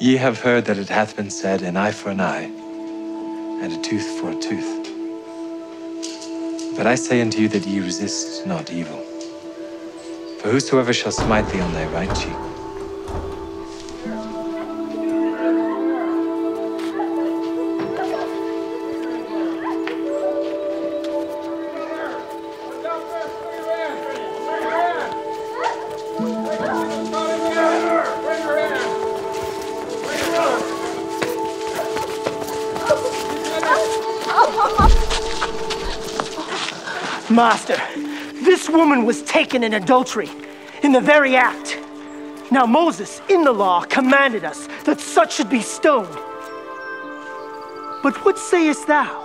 Ye have heard that it hath been said, an eye for an eye, and a tooth for a tooth. But I say unto you that ye resist not evil. For whosoever shall smite thee on thy right cheek. Master! This woman was taken in adultery, in the very act. Now Moses, in the law, commanded us that such should be stoned. But what sayest thou?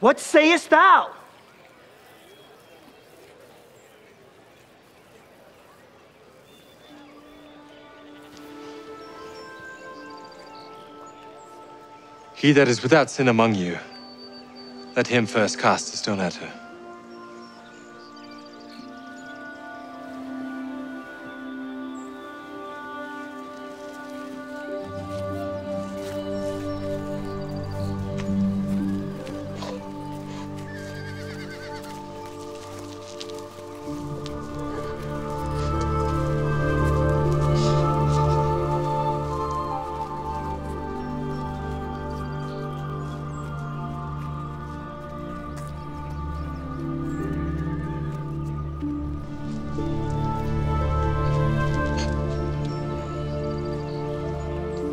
What sayest thou? He that is without sin among you, let him first cast a stone at her.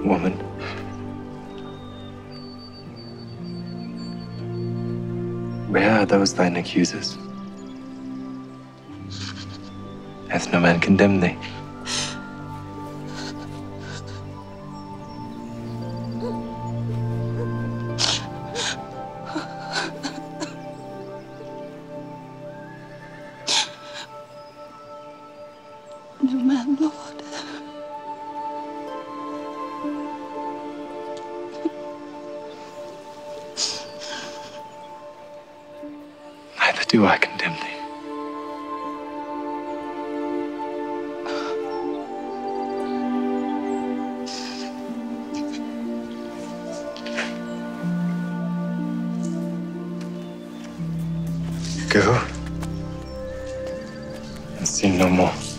Woman, where are those thine accusers? Hath no man condemned thee? No man, Lord. Do I condemn thee? Go and sin no more.